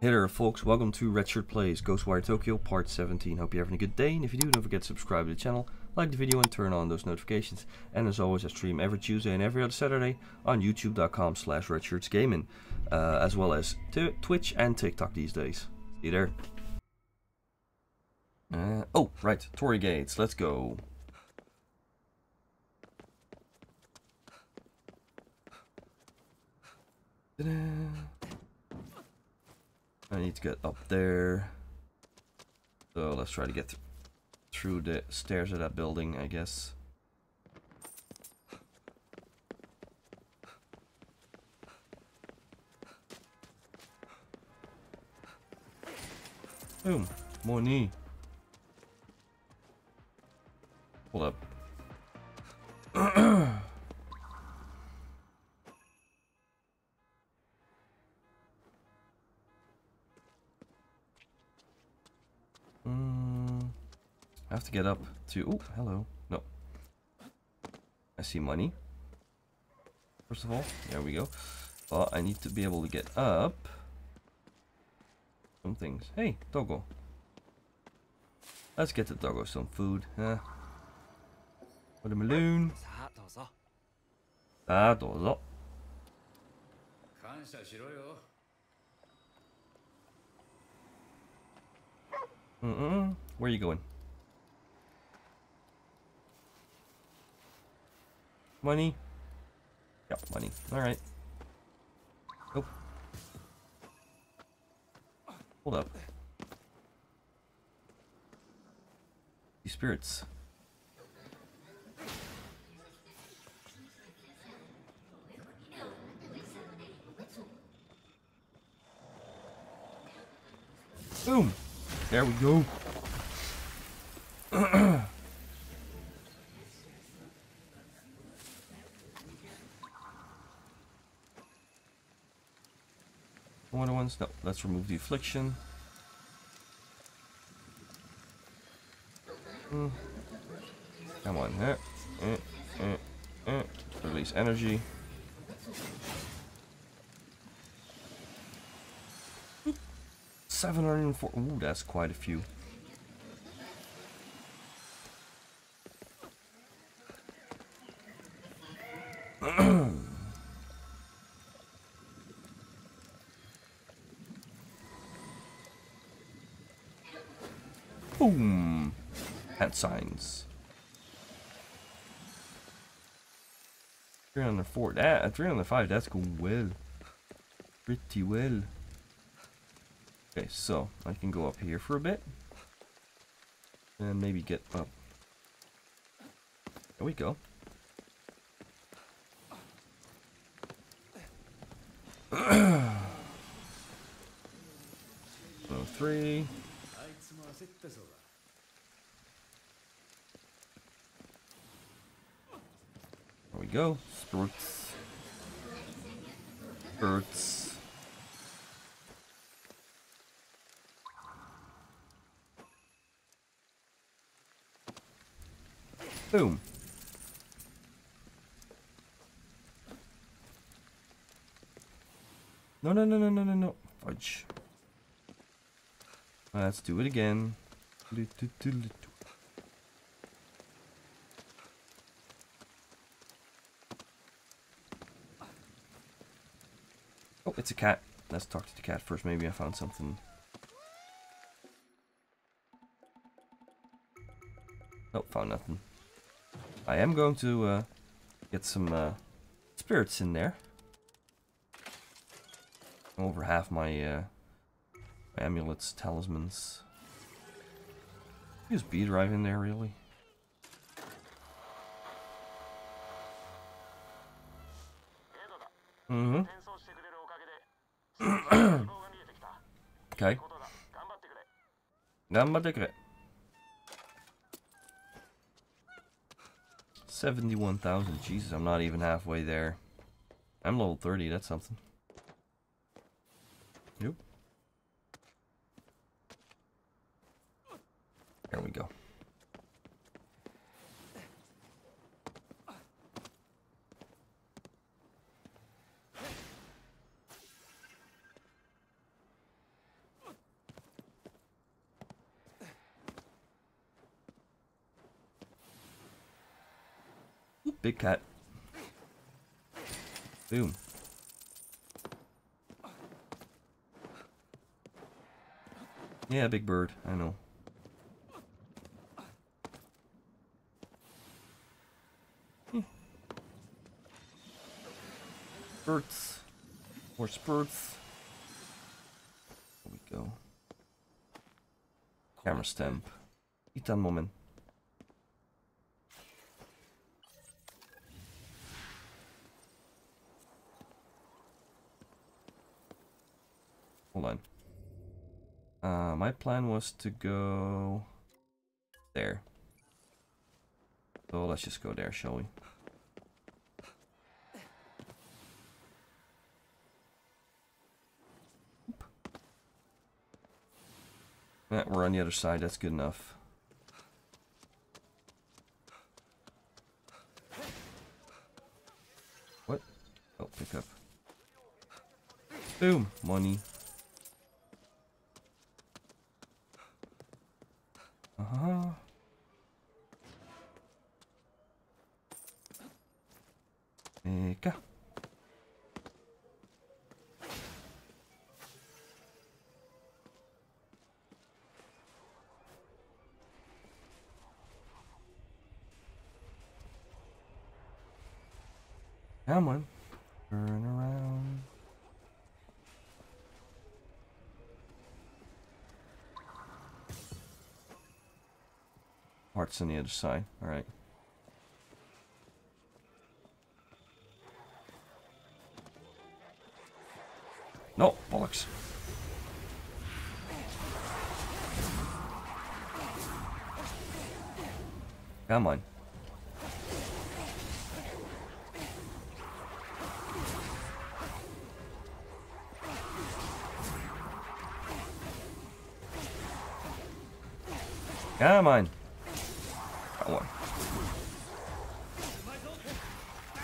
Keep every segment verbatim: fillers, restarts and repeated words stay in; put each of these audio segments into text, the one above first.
Hey there folks, welcome to Redshirt Plays Ghostwire Tokyo part seventeen. Hope you're having a good day, and if you do, don't forget to subscribe to the channel, like the video and turn on those notifications. And as always, I stream every Tuesday and every other Saturday on youtube.com slash redshirts gaming, uh, as well as Twitch and TikTok these days. See you there. Uh, oh, right, Torii gates, let's go. I need to get up there, so let's try to get th through the stairs of that building, I guess. Boom, Moni. Hold up. I have to get up to... Oh, hello. No. I see money. First of all, there we go. But I need to be able to get up. Some things. Hey, doggo. Let's get the doggo some food. Huh? For the balloon. Ah, dozo. Mm-mm. Where are you going? Money. Yeah, money. Alright. Nope. Hold up. These spirits. Boom! There we go. One of ones. No, let's remove the affliction. Mm. Come on, eh, eh, eh, eh. Release energy. Seven hundred and four. Ooh, that's quite a few. Boom! Hand signs. three hundred four, that, three hundred five, that's going well. Pretty well. Okay, so I can go up here for a bit. And maybe get up. There we go. one oh three. There we go. Spirits. Spirits. Boom. No, no, no, no, no, no, no. Fudge. Let's do it again. Oh, it's a cat. Let's talk to the cat first. Maybe I found something. Nope, found nothing. I am going to uh, get some uh, spirits in there. Over half my... Uh, amulets, talismans. Use B drive in there, really. Mm-hmm. Okay. seventy-one thousand. Jesus, I'm not even halfway there. I'm level thirty, that's something. Nope. There we go. Big cat. Boom. Yeah, big bird, I know. Hmm. Spurts. More spurts. There we go. Camera stamp. It's a moment. Hold on. Uh, my plan was to go there. So let's just go there, shall we? Yeah, we're on the other side, that's good enough. What? Oh, pick up. Boom! Money. Uh-huh. Eka. Come on. Turn around. Hearts on the other side. All right. No, bollocks. Come on. Come on. Got one.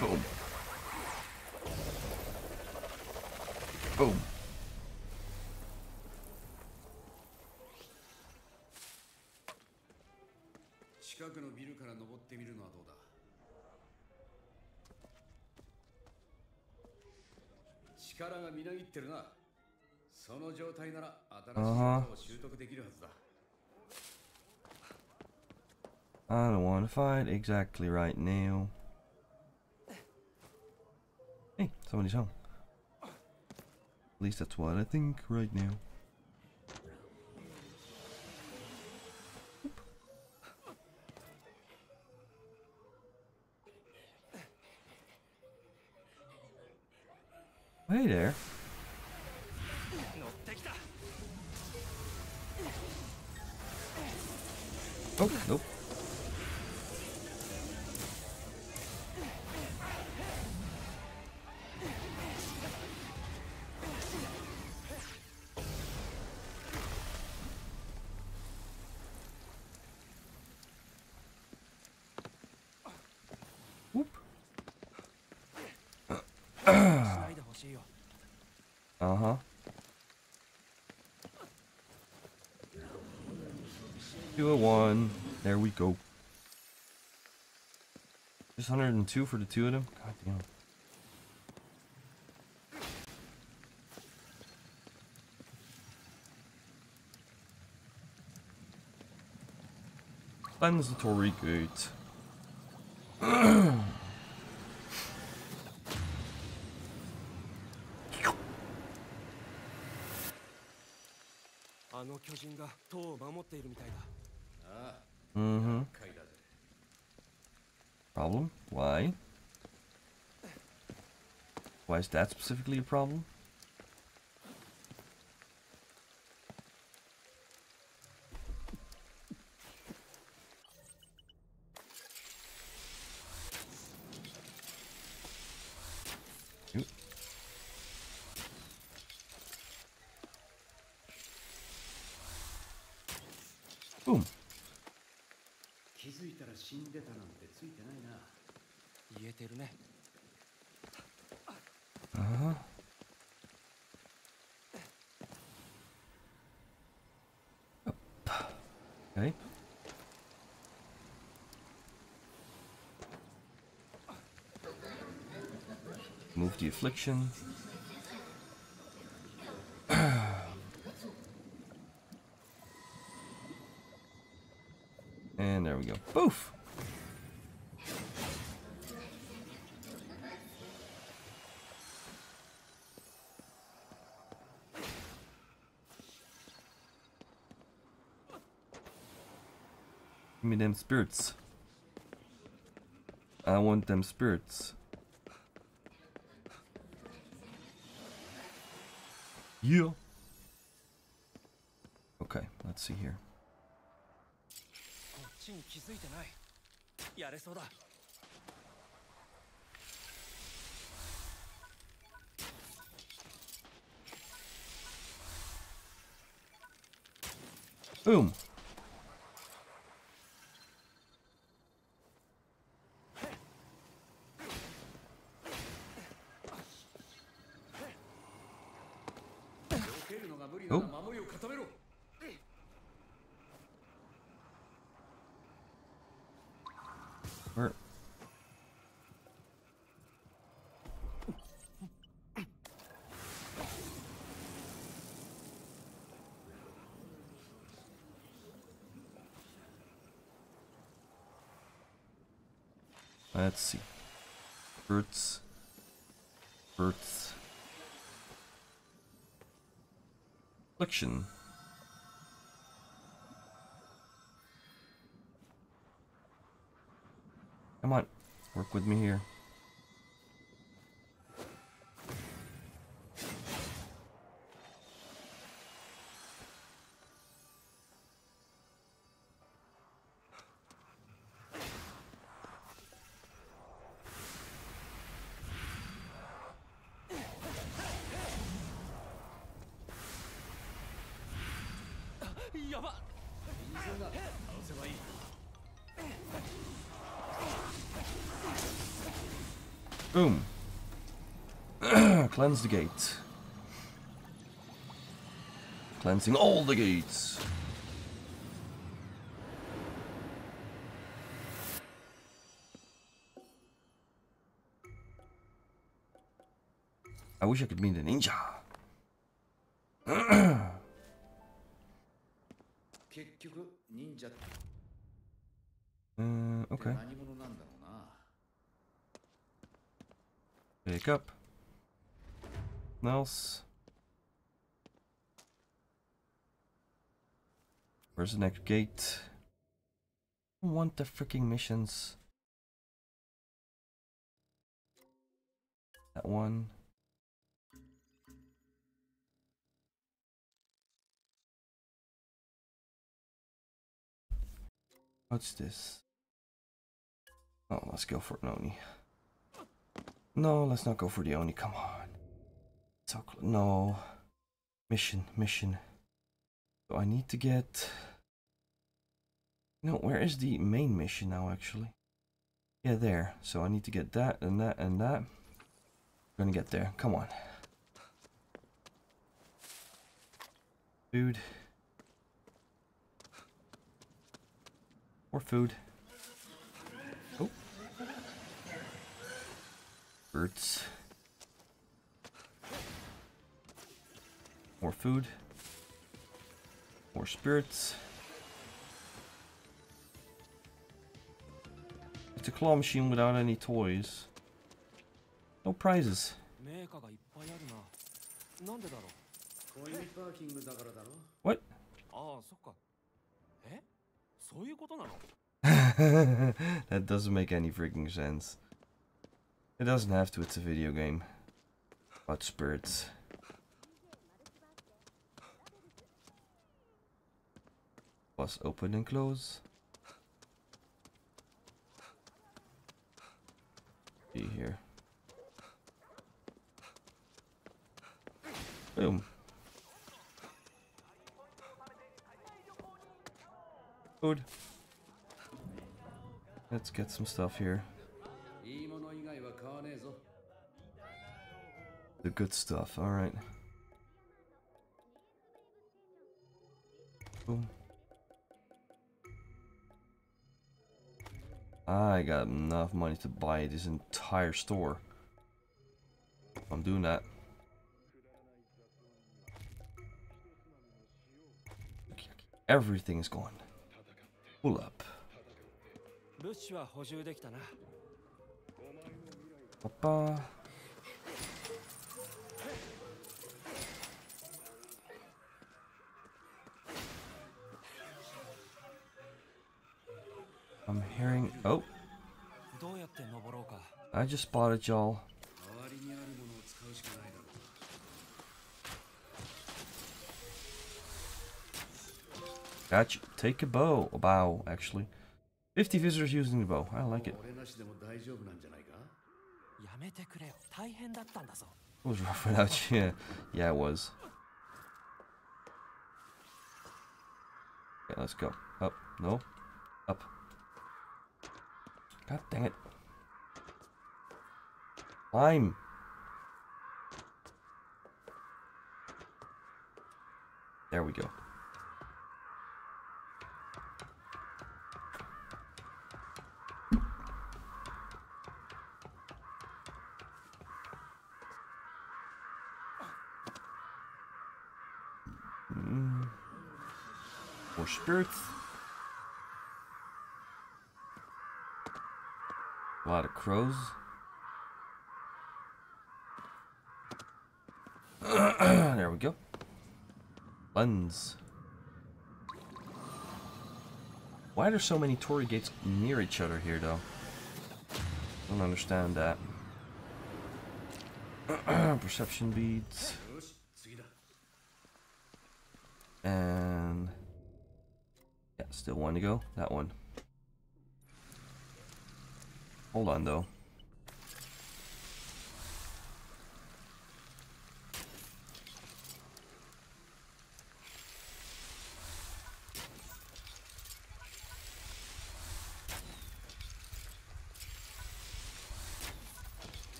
Boom. Boom. Uh-huh. I don't want to fight exactly right now. Hey, somebody's home. At least that's what I think right now. Hey there. Oh, nope. Uh-huh. Two a one. There we go. Just one hundred and two for the two of them? God damn. Cleanse the Torii gate. Mm-hmm. Problem? Why? Why is that specifically a problem? Boom. Uh-huh. Okay. of the affliction. And there we go. Poof! Give me them spirits. I want them spirits. Yeah. Okay, let's see here. Boom. Where? Let's see. Birds. Birds. Affliction. Come on, work with me here. Boom. Cleanse the gate. Cleansing all the gates. I wish I could meet a ninja. uh, okay. Pick up. What else? Where's the next gate? I don't want the freaking missions. That one. What's this? Oh, let's go for an Oni. No, let's not go for the Oni, come on. So close. No. Mission, mission. So I need to get... No, where is the main mission now, actually? Yeah, there. So I need to get that, and that, and that. I'm gonna get there, come on. Food. More food. Birds. More food. More spirits. It's a claw machine without any toys. No prizes. What? That doesn't make any freaking sense. It doesn't have to, it's a video game. About spirits. Plus open and close. Be here. Boom. Food. Let's get some stuff here. The good stuff, alright. Boom. I got enough money to buy this entire store. I'm doing that. Everything is gone. Pull up. Papa. I'm hearing. Oh. I just spotted y'all. Gotcha. Take a bow. A bow, actually. fifty visitors using the bow. I like it. It was rough without you. Yeah, yeah it was. Okay, let's go. Up. No. Up. God dang it. Climb. There we go. Mm. More spirits. A lot of crows. There we go. Lens. Why are there so many Torii gates near each other here, though? I don't understand that. Perception beads. And... yeah, still one to go. That one. Hold on, though.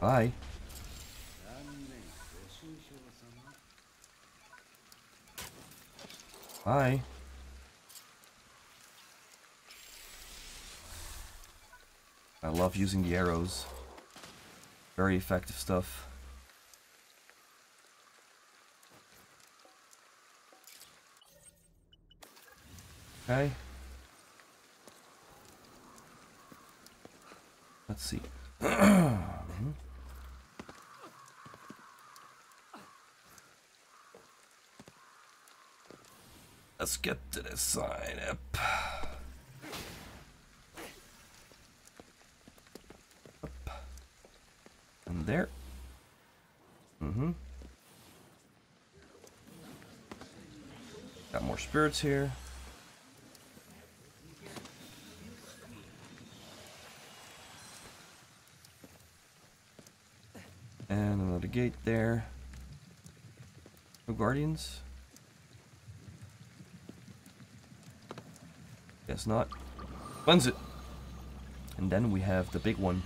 Bye. Bye. I love using the arrows. Very effective stuff. Okay. Let's see. Mm-hmm. Let's get to this side up. There. Mm-hmm. Got more spirits here. And another gate there. No guardians? Guess not. Cleanse it! And then we have the big one.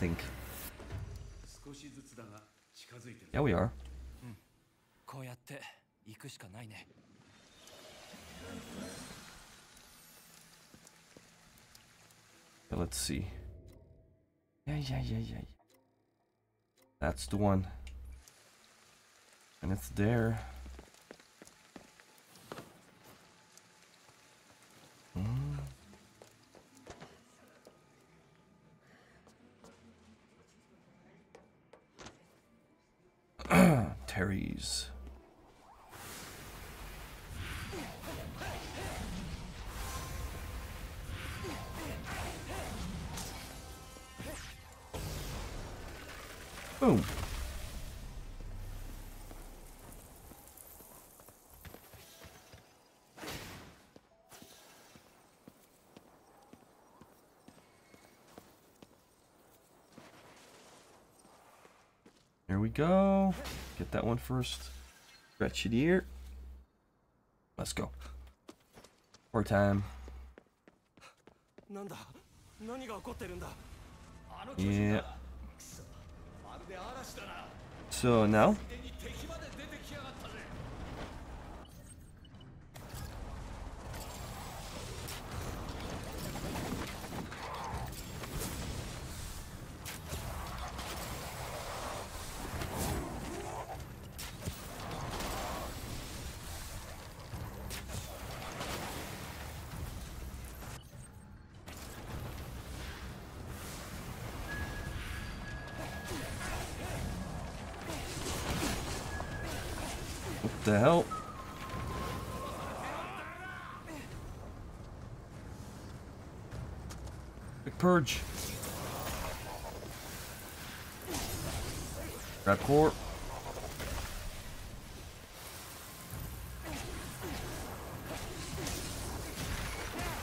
Think. Yeah, we are. But let's see. Yeah, yeah, yeah, yeah. That's the one. And it's there. Mm. Terry's. Boom. Here we go. Get that one first. Stretch it here. Let's go. More time. Yeah. So now. the hell? Big purge. Grab core.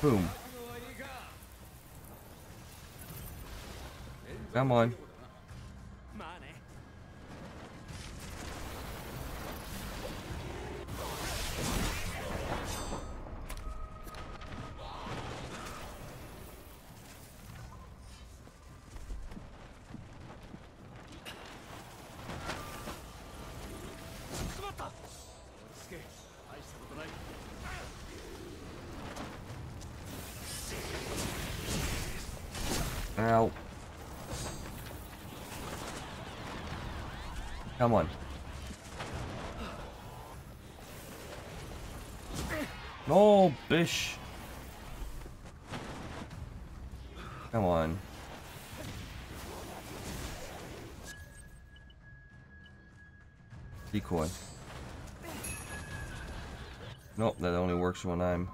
Boom. Come on. Ow. Come on. No, bish. Come on. Decoy. Nope, that only works when I'm...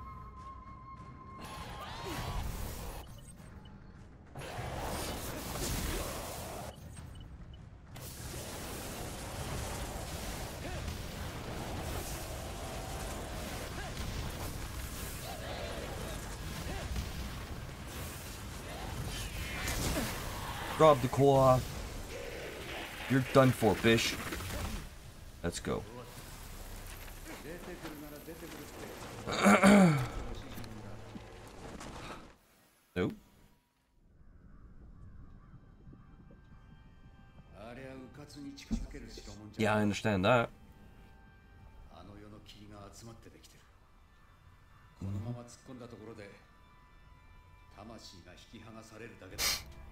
Rob the claw. You're done for, bish. Let's go. Nope. Yeah, I understand that.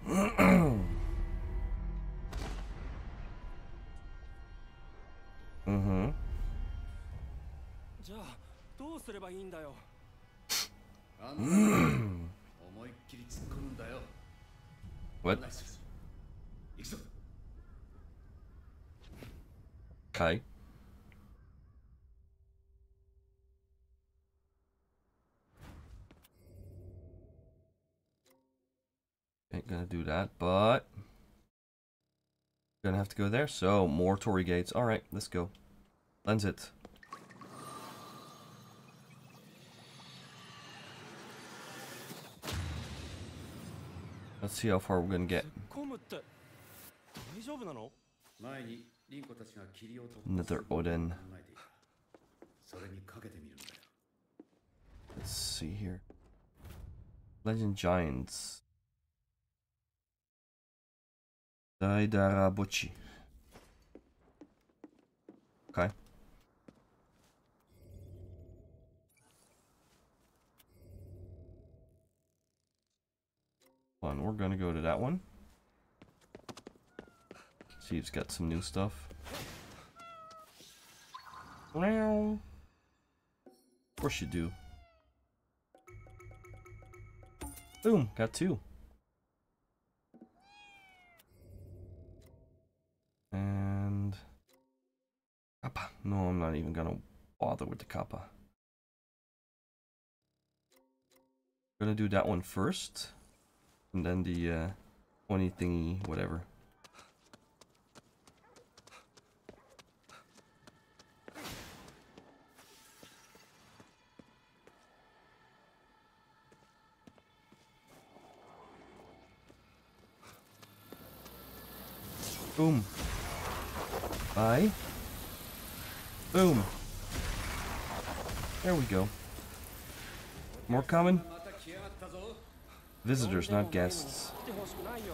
Mm-hmm. Mm-hmm. What? Okay. Ain't gonna do that, but gonna have to go there. So more Torii gates. All right, let's go. Lens it. Let's see how far we're gonna get. Another Odin. Let's see here. Legend Giants. Daidara Bochi. Okay. One. We're gonna go to that one. See, it's got some new stuff. Well, of course you do. Boom. Got two. And Kappa. No, I'm not even gonna bother with the Kappa. I'm gonna do that one first, and then the uh, Oni thingy, whatever. Boom. Bye. Boom. There we go. More coming. Visitors, not guests.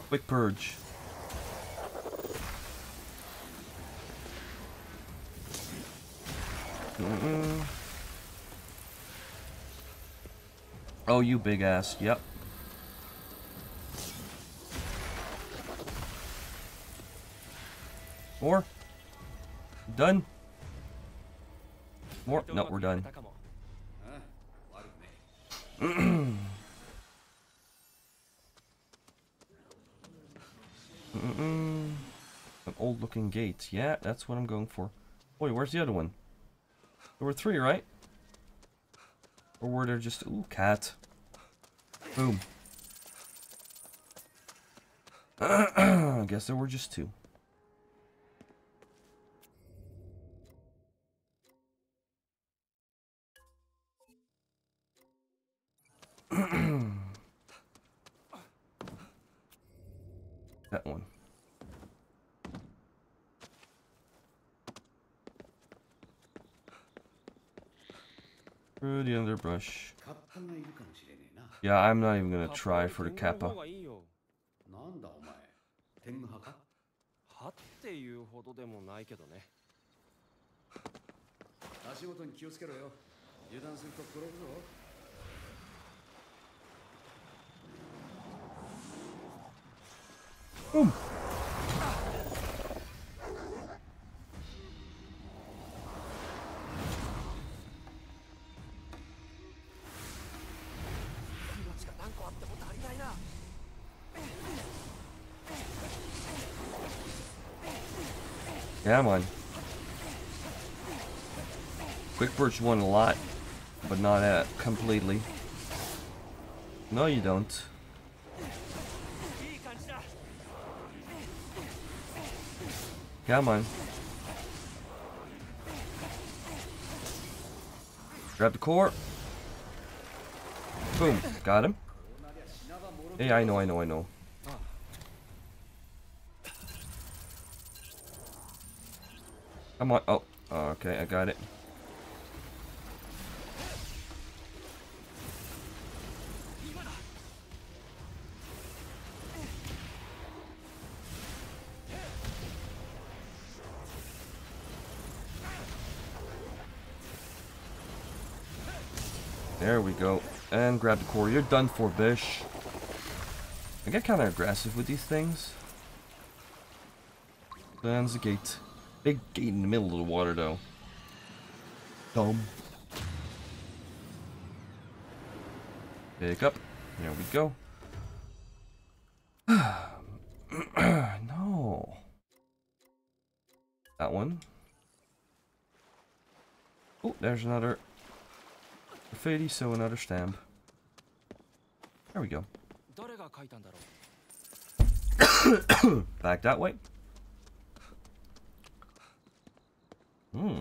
Quick purge. Mm-mm. Oh, you big ass. Yep. More. Done. More? No, we're done. Mm-mm. An old-looking gate. Yeah, that's what I'm going for. Boy, where's the other one? There were three, right? Or were there just... Ooh, cat. Boom. I guess there were just two. That one. Through the underbrush. Yeah, I'm not even gonna try for the Kappa. Boom. Yeah, man. Quick Birch won a lot, but not at completely. No, you don't. Yeah, man. Grab the core. Boom. Got him. Hey, I know, I know, I know. Come on. Oh, okay, I got it. There we go. And grab the core. You're done for, bish. I get kind of aggressive with these things. Lands the gate. Big gate in the middle of the water, though. Dumb. Pick up. There we go. No. That one. Oh, there's another... graffiti, so another stamp. There we go. Back that way. Hmm.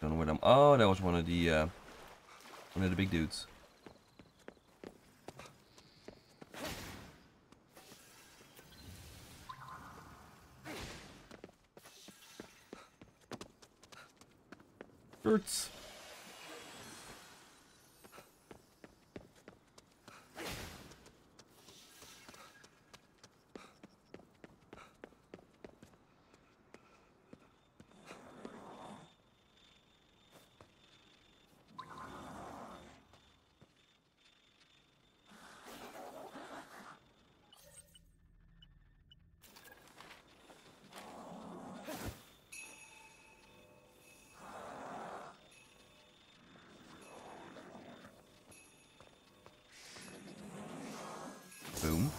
Don't know where I'm. Oh, that was one of the uh, one of the big dudes. Birds. Boom.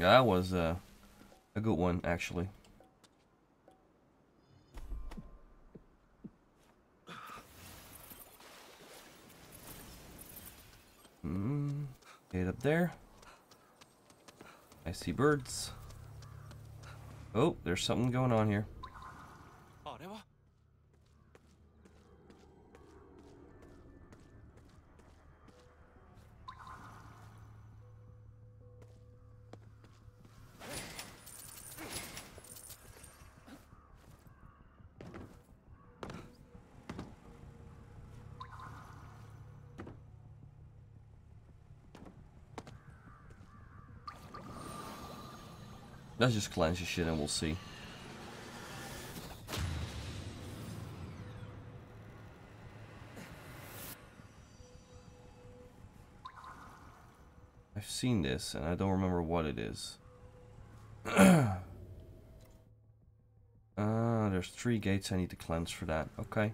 That was uh, a good one, actually. Hmm. Get up there. I see birds. Oh, there's something going on here. Let's just cleanse this shit and we'll see. I've seen this and I don't remember what it is. Ah, uh, there's three gates I need to cleanse for that. Okay.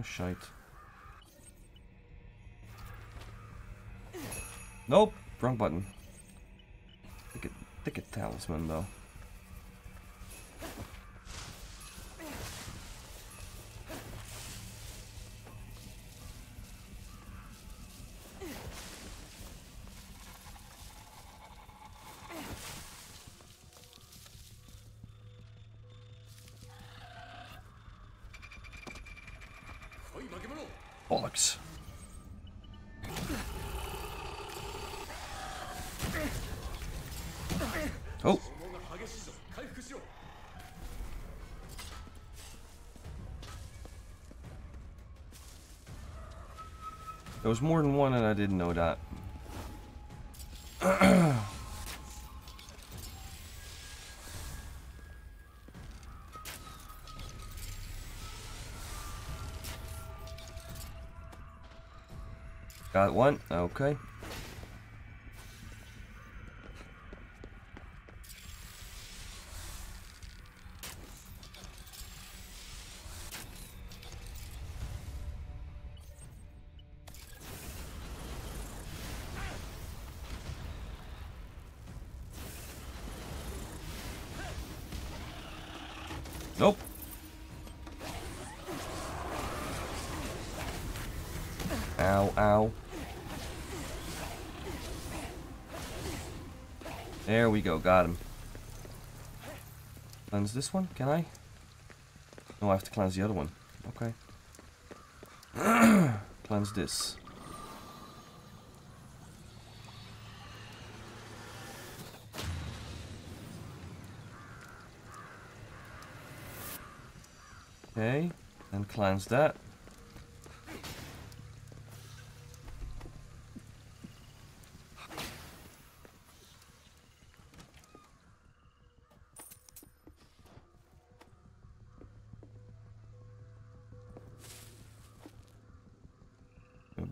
Oh, shite. Nope! Wrong button. Ticket, ticket talisman, though. Bollocks. Oh. There was more than one and I didn't know that. Got one, okay. Nope. Ow, ow. There we go, got him. Cleanse this one, can I? No, I have to cleanse the other one. Okay. Cleanse this. Okay, and cleanse that.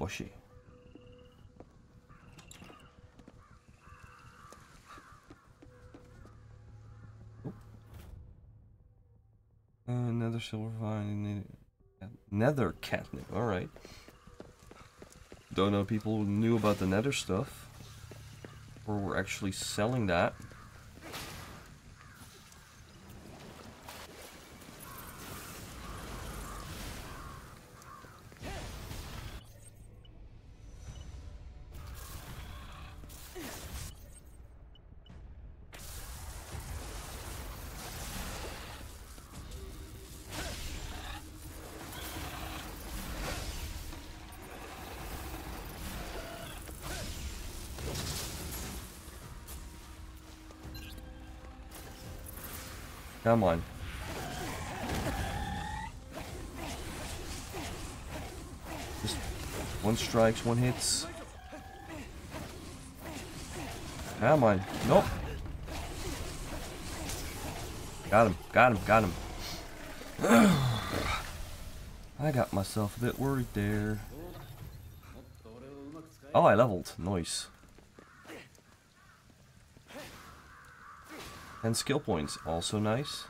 Boshi. Uh, nether silver vine. Nether catnip. All right. Don't know people knew about the nether stuff, or were actually selling that. Come on. Just one strikes, one hits. Come on. Nope. Got him, got him, got him. I got myself a bit worried there. Oh, I leveled. Nice. And skill points, also nice.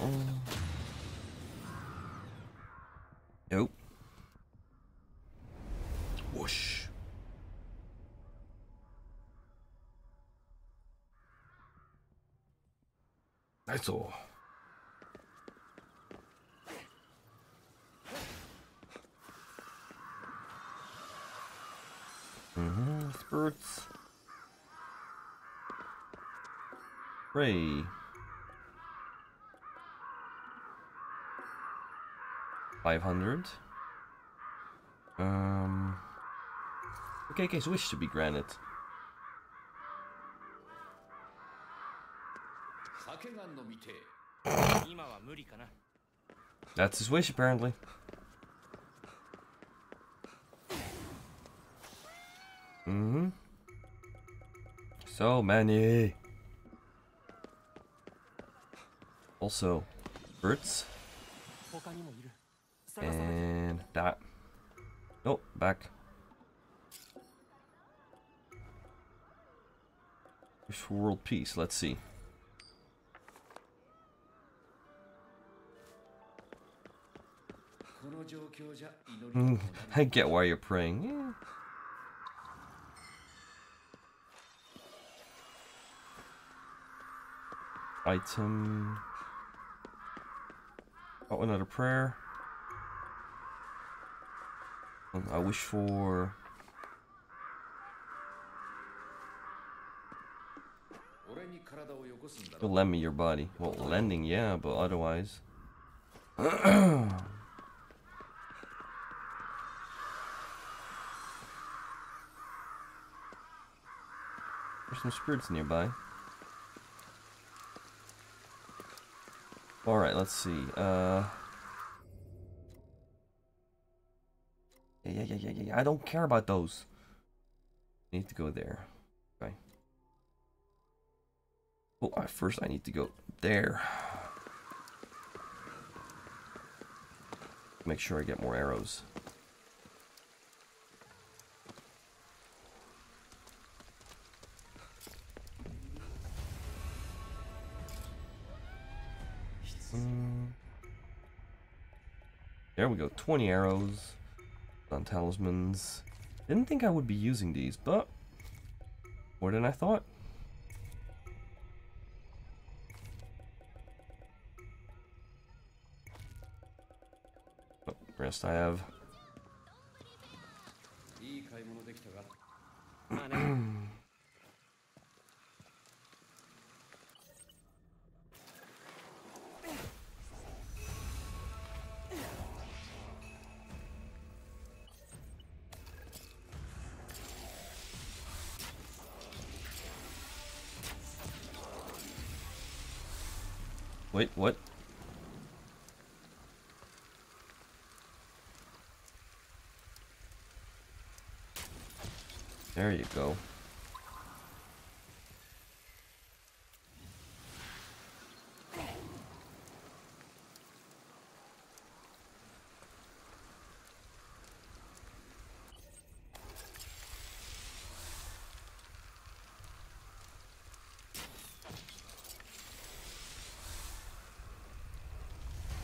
Oh. Nope. Whoosh. That's all. Spirits. Ray. Five hundred. Um. Okay, case wish to be granted. That's his wish, apparently. Mm-hmm. So many. Also, birds. And that. Nope, back. Wish for world peace, let's see. Mm, I get why you're praying. Yeah. Item. Oh, another prayer. I wish for. You'll lend me your body. Well, lending, yeah, but otherwise. There's some spirits nearby. Alright, let's see. Uh... Yeah, yeah, yeah, yeah, yeah. I don't care about those. Need to go there. Okay. Well, oh, first I need to go there. Make sure I get more arrows. Mm. There we go. twenty arrows. On talismans. Didn't think I would be using these, but more than I thought. Oh, rest I have. Wait, what? There you go.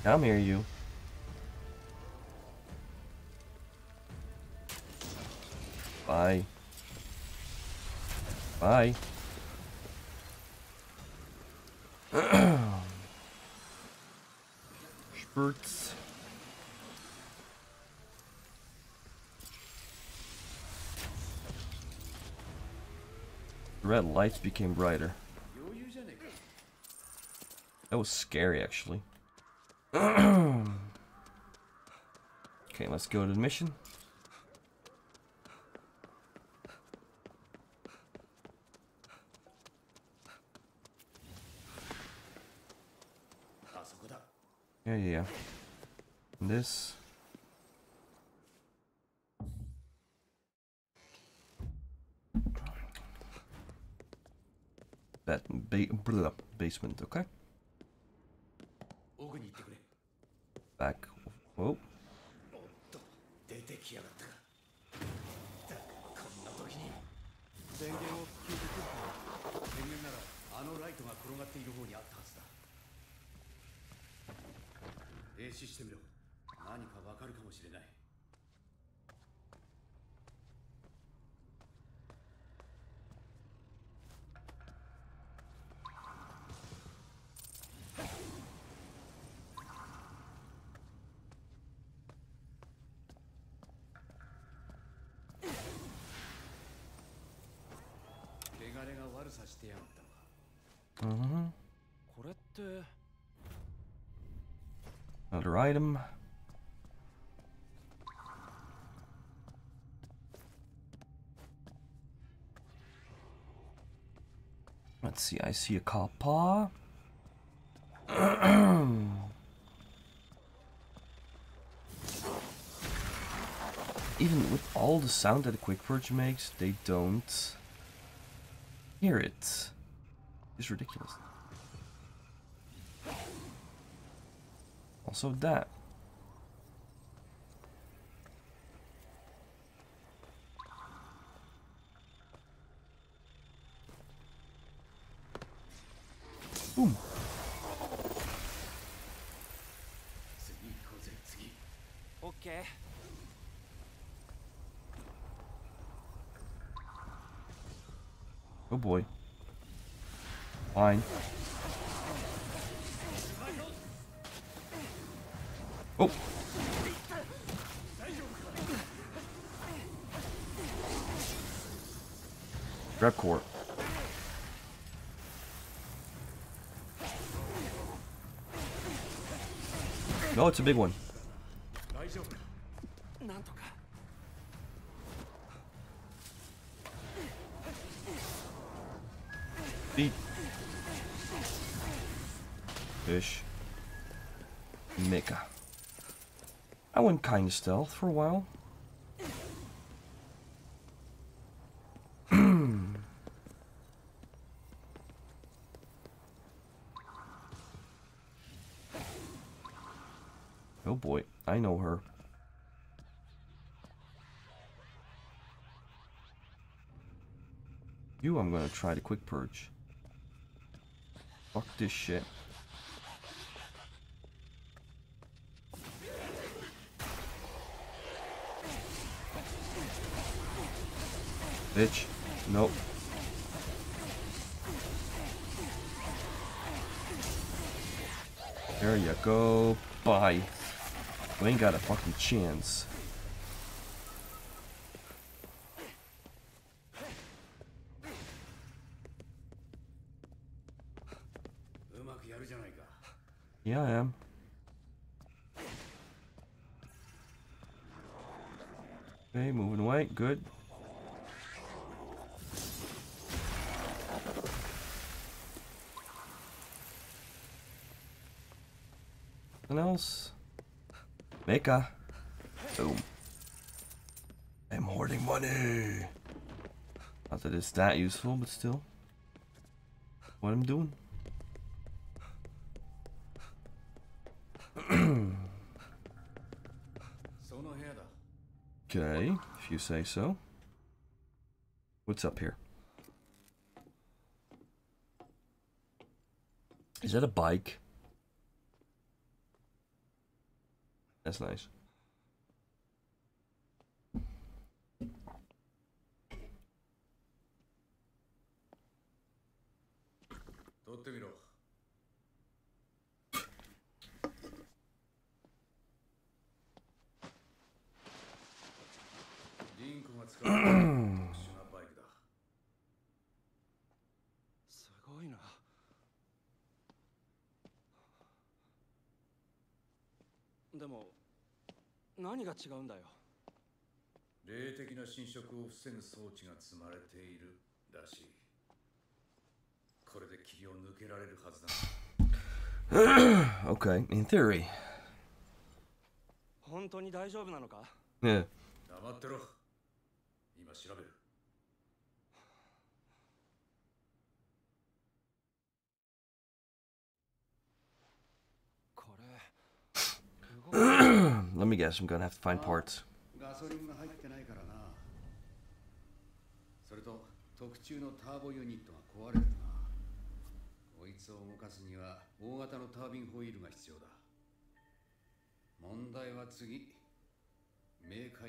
Come here, you. Bye. Bye. Spurts. The red lights became brighter. That was scary, actually. Okay, let's go to the mission. Yeah, yeah, yeah. And this. That ba basement, okay? Back. Whoa. Mm-hmm. Another item. Let's see, I see a kappa. Even with all the sound that a quick purge makes, they don't hear it. It's ridiculous. Also that. Boom. Okay. Oh boy. Fine. Oh. Grab court. No, it's a big one. Feet. Fish. Mika. I went kind of stealth for a while. Oh boy, I know her. You, I'm gonna try the quick purge. Fuck this shit. Bitch, nope. There you go. Bye. We ain't got a fucking chance. Yeah, I am. Okay, moving away. Good. Nothing else. Mika. Boom. I'm hoarding money. Not that it's that useful, but still. What I'm doing. Okay, if you say so. What's up here? Is that a bike? That's nice. Okay, in theory. Yeah. Let me guess, I'm gonna have to find parts.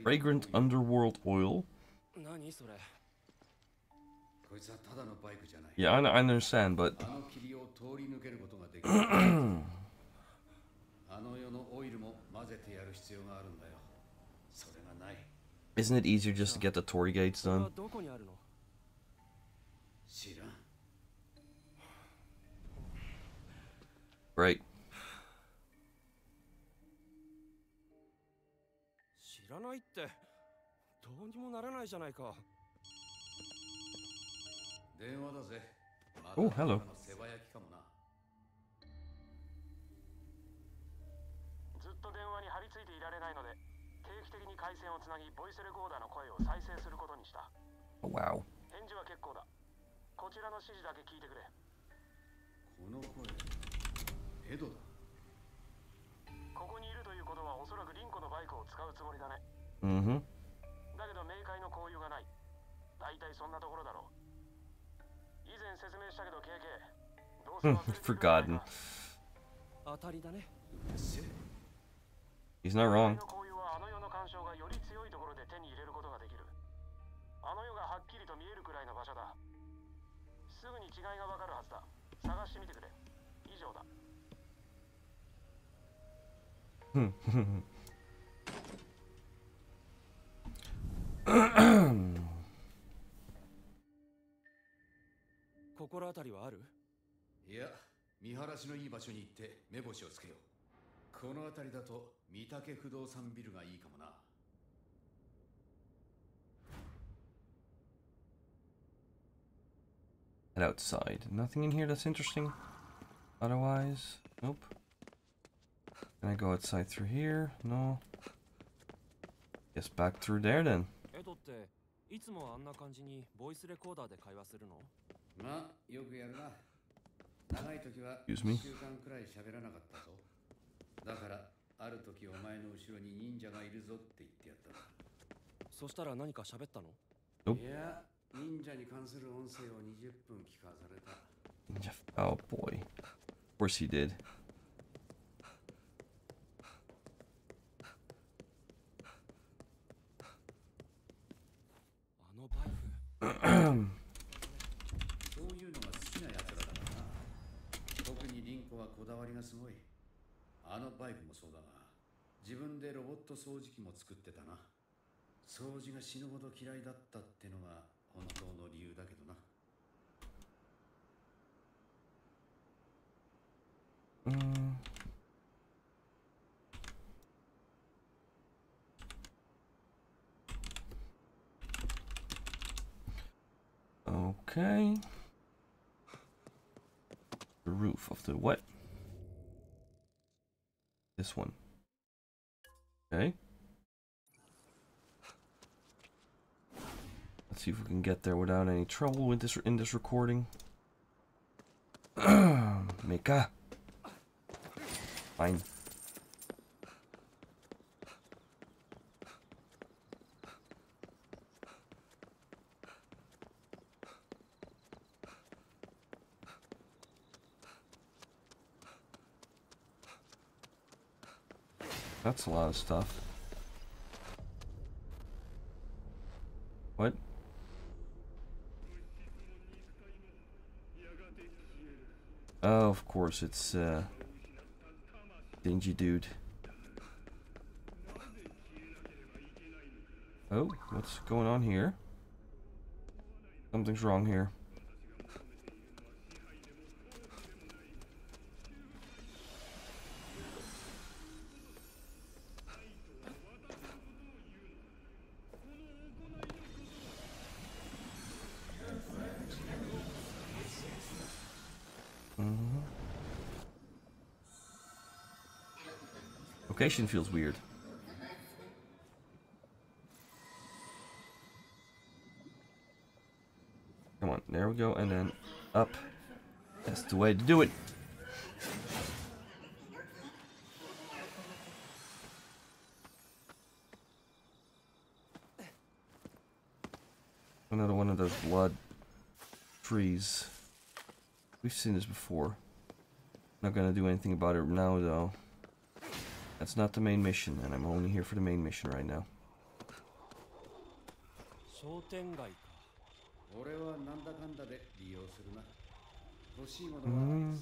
Fragrant underworld oil. Yeah, I, I understand, but isn't it easier just to get the Torii gates done? Right. Oh, hello. Oh, wow. Mm-hmm. Forgotten. He's not wrong. あの世がはっきりと見えるくらいの場所だ。すぐに違いがわかるはずだ。探してみてくれ。以上だ。心当たりはある？いや、見晴らしのいい場所に行って目星をつけよう。この辺りだと御嶽不動産ビルがいいかもな。And outside. Nothing in here that's interesting. Otherwise, nope. Can I go outside through here? No. Guess back through there then. いつもあんな感じにボイスレコーダーで会話するの？まあ、よくやるな。長い時はいっしゅうかんくらい喋らなかったぞ。だからある時お前の後ろに忍者がいるぞって言ってやった。そしたら何か喋ったの？いや、忍者に関する音声をにじゅっぷん聞かされた。忍者。Oh boy. Of course he did. Mm. Okay. The roof of the what? This one. Okay. Let's see if we can get there without any trouble with this in this recording. Mika. Fine. That's a lot of stuff. What? Oh, of course, it's uh, dingy dude. Oh, what's going on here? Something's wrong here. Location feels weird. Come on, there we go, and then up. That's the way to do it. Another one of those blood trees. We've seen this before. Not gonna do anything about it now, though. That's not the main mission, and I'm only here for the main mission right now. Mm.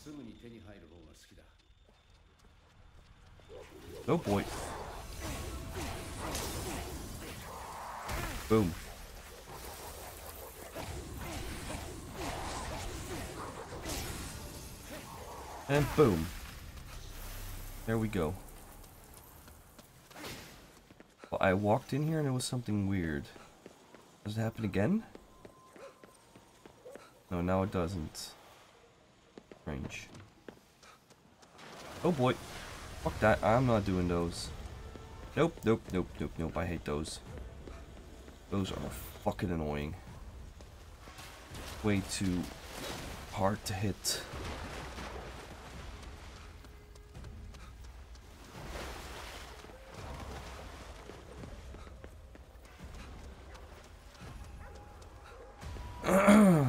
Oh boy. Boom. And boom. There we go. I walked in here and it was something weird. Does it happen again? No, now it doesn't. Strange. Oh boy. Fuck that. I'm not doing those. Nope, nope, nope, nope, nope. I hate those. Those are fucking annoying. Way too hard to hit.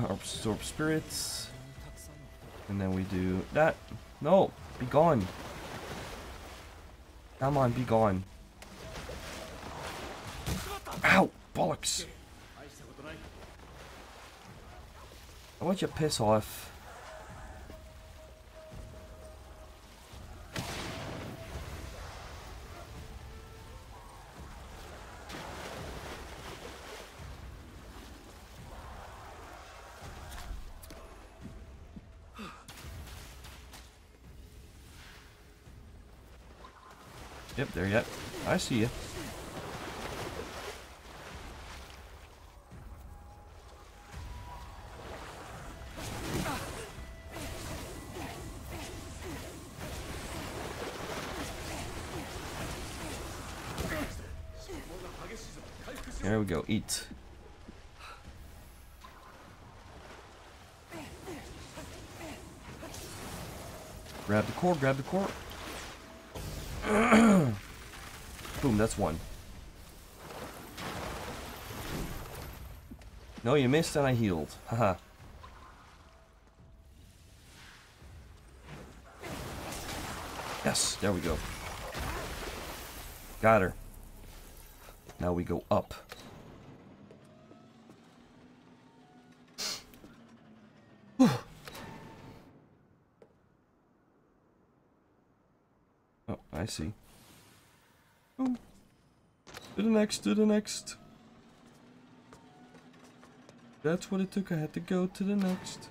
Absorb spirits, and then we do that. No, be gone. Come on, be gone. Ow, bollocks. I want you to piss off. Yep, there you are. I see you. There we go, eat. Grab the core, grab the core. Boom, that's one. No, you missed and I healed. Haha. Yes, there we go. Got her. Now we go up. I see. Boom. To the next, to the next. That's what it took. I had to go to the next.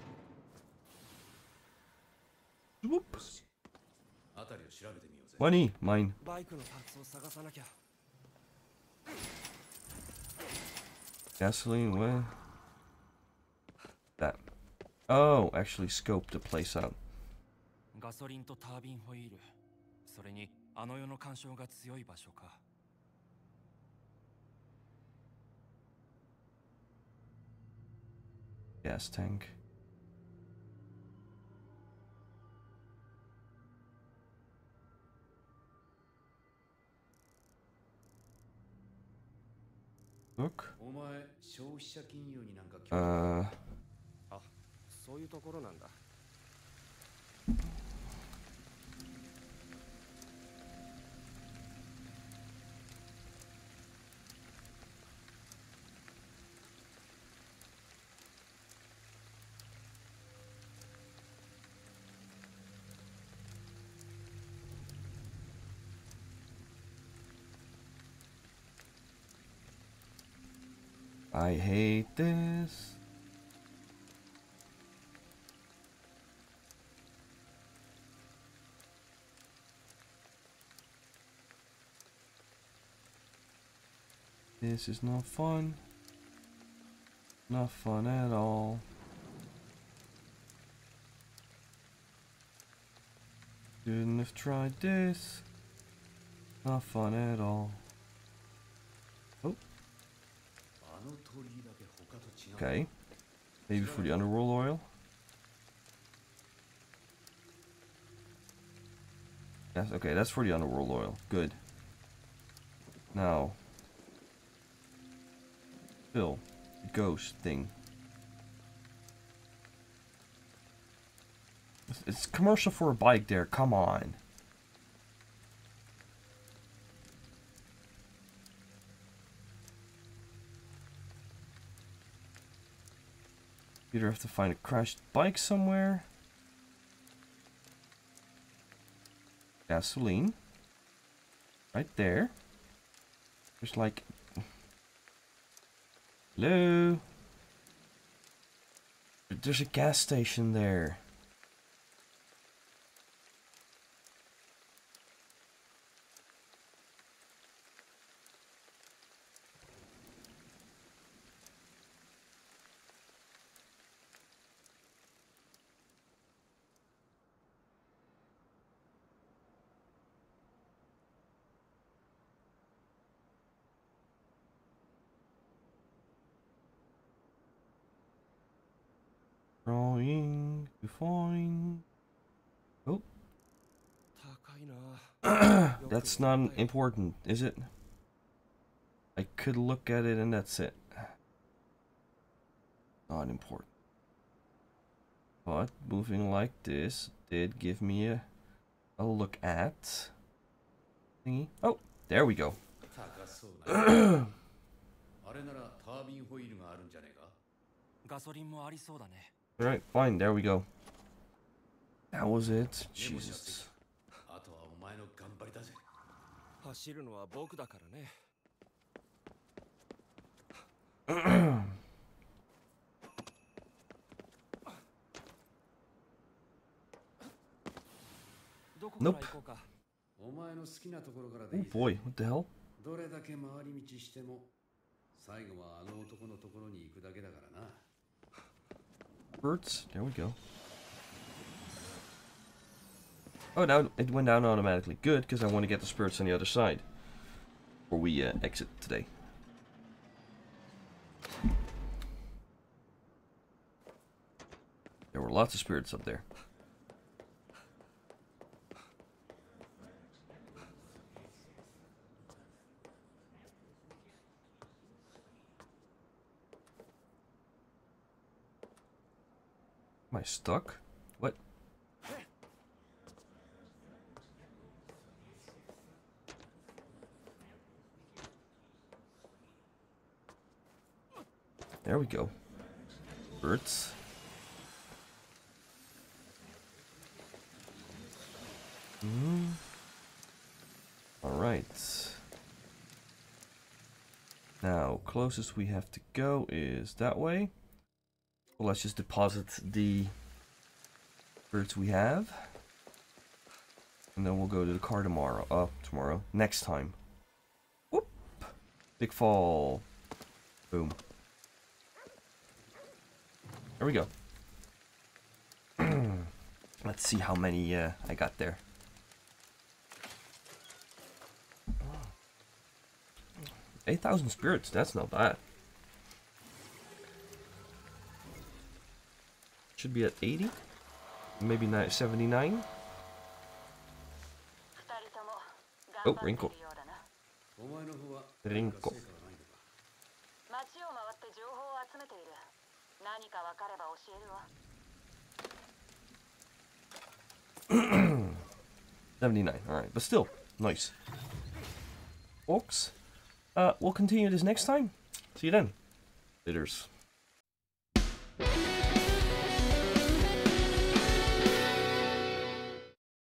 Whoop. Money, mine. Gasoline, where? That. Oh, actually scope the place out. Gas tank. Look. Uh. I hate this. This is not fun. Not fun at all. Shouldn't have tried this. Not fun at all. Oh. Okay, maybe for the underworld oil. That's okay, that's for the underworld oil. Good. Now, fill the ghost thing. It's commercial for a bike there, come on. Either have to find a crashed bike somewhere. Gasoline. Right there. There's like... Hello? There's a gas station there. Trying to find. Oh. That's not important, is it? I could look at it and that's it. Not important. But moving like this did give me a, a look at thingy. Oh, there we go. Alright, fine, there we go. That was it. Jesus. Nope. Oh boy, what the hell? Birds, there we go. Oh, now it went down automatically. Good, because I want to get the spirits on the other side before we uh, exit today. There were lots of spirits up there. Am I stuck? What? There we go. Birds. Mm. All right. Now, closest we have to go is that way. Well, let's just deposit the birds we have. And then we'll go to the car tomorrow. Uh, tomorrow. Next time. Whoop. Big fall. Boom. There we go. Let's see how many uh, I got there. eight thousand spirits, that's not bad. Should be at eighty, maybe seventy-nine. Oh, Rinko. Rinko. seventy-nine, alright, but still, nice. Orcs. Uh, we'll continue this next time. See you then. Laters.